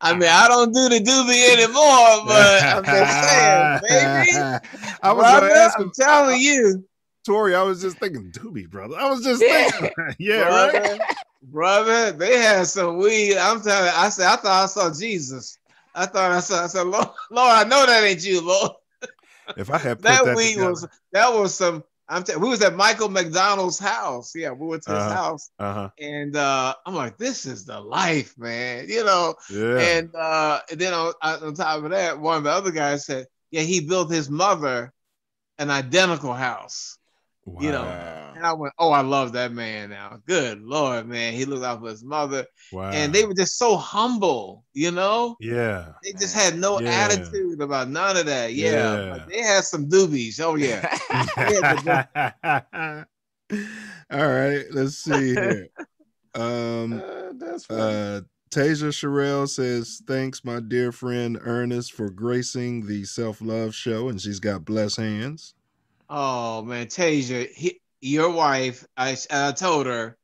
I mean, I don't do the doobie anymore, but I'm just saying, baby. I was Robert, ask him, I'm telling you. Tori, I was just thinking doobie, brother. I was just thinking. Yeah, brother, right? Brother, they had some weed. I'm telling you, I said, I thought I saw Jesus. I thought I saw, I said, Lord, I know that ain't you, Lord. If I had put that weed together. That was some. We was at Michael McDonald's house. Yeah, we went to his house, and I'm like, "This is the life, man," you know. Yeah. And then on top of that, one of the other guys said, "Yeah, he built his mother an identical house," wow. You know. And I went, "Oh, I love that man now. Good Lord, man, he looked out for his mother." Wow. And they were just so humble, you know. Yeah. They just had no attitude about none of that. Yeah. Like they had some doobies. Oh yeah. All right, let's see here. Tasia Sherel says, "Thanks, my dear friend Ernest, for gracing the self-love show," and she's got blessed hands. Oh man, Tasia, your wife, I told her,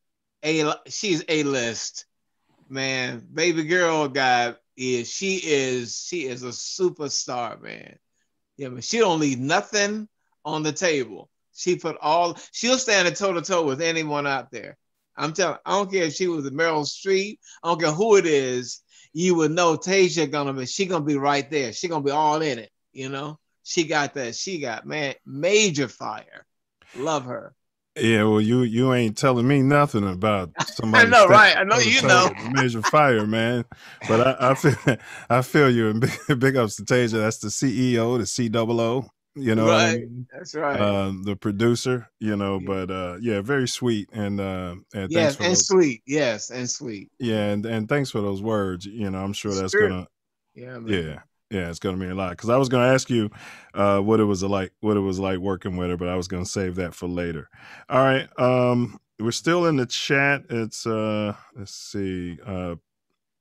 she's A-list, man. Baby girl, she is a superstar, man. Yeah, but she don't leave nothing on the table. She'll stand toe-to-toe with anyone out there. I'm telling, I don't care if she was a Meryl Streep, I don't care who it is, you would know Tasia she's gonna be right there. She's gonna be all in it, you know? She got that, man, major fire. Love her. Yeah, well, you ain't telling me nothing about somebody. I know, right? I know you know. Major fire, man. But I feel you. And big ups to Tasia. That's the CEO, the COO. You know, right? I mean? That's right. The producer. You know, but yeah, very sweet and yes, and those, sweet. Yes, and sweet. Yeah, and thanks for those words. You know, I'm sure that's gonna. Yeah, man. Yeah. Yeah, it's going to be a lot because I was going to ask you what it was like working with her, but I was going to save that for later. All right. We're still in the chat. It's let's see.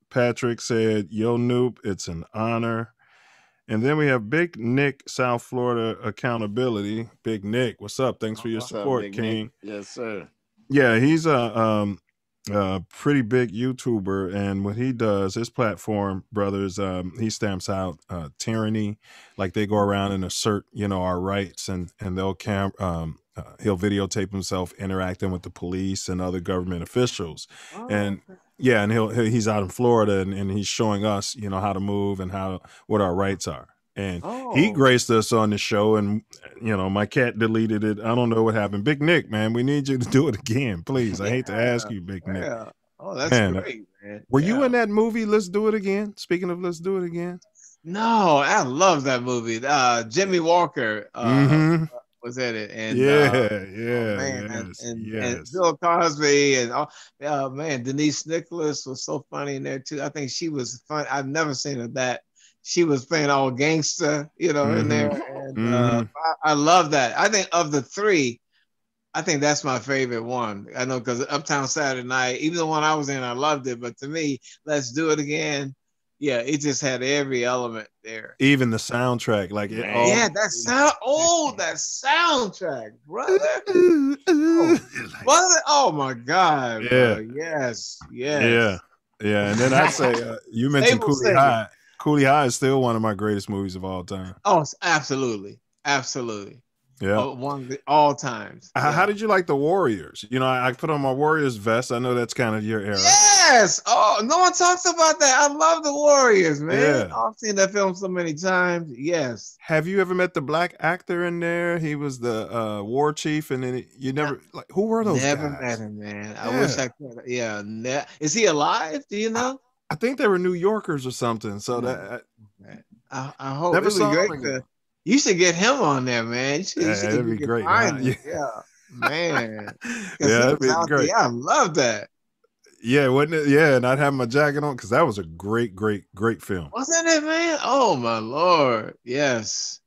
Patrick said, "Yo, Noob, it's an honor." And then we have Big Nick, South Florida Accountability. Big Nick, what's up? Thanks for your support, Big King. Nick? Yes, sir. Yeah, he's a pretty big YouTuber, and what he does, his platform, brothers, he stamps out tyranny. Like they go around and assert, you know, our rights, and they'll he'll videotape himself interacting with the police and other government officials. Oh. And yeah, and he's out in Florida, and he's showing us, you know, how to move and what our rights are. And he graced us on the show, and you know, my cat deleted it. I don't know what happened. Big Nick, man, we need you to do it again, please. I hate to ask you, Big Nick. Yeah. Oh, that's great, man. Were you in that movie, Let's Do It Again? Speaking of Let's Do It Again. No, I love that movie. Jimmy Walker was in it. And and Bill Cosby and man, Denise Nicholas was so funny in there too. I think she was fun. I've never seen her that. She was playing all gangster, you know, in there. And I love that. I think of the three, I think that's my favorite one. I know because Uptown Saturday Night, even the one I was in, I loved it. But to me, Let's Do It Again. Yeah, it just had every element there. Even the soundtrack, like it all. Yeah, that sound. Oh, that soundtrack, brother. Oh my God. Yeah. Bro. Yes. Yes. Yeah. Yeah. And then I'd say you mentioned Cooley High. Cooley High is still one of my greatest movies of all time. Oh, absolutely. Absolutely. Yeah. One of the all times. Yeah. How did you like The Warriors? You know, I put on my Warriors vest. I know that's kind of your era. Yes. Oh, no one talks about that. I love The Warriors, man. Yeah. I've seen that film so many times. Yes. Have you ever met the black actor in there? He was the war chief, and then you never like who were those Never guys? Met him, man. Yeah. I wish I could. Yeah. Is he alive? Do you know? I think they were New Yorkers or something. So that I hope it would be great. You should get him on there, man. You should that'd be great. Huh? Yeah, man. Yeah, that'd be great. Yeah, I love that. Yeah, wouldn't it? Yeah, and I'd have my jacket on because that was a great, great, great film. Wasn't it, man? Oh my Lord, yes.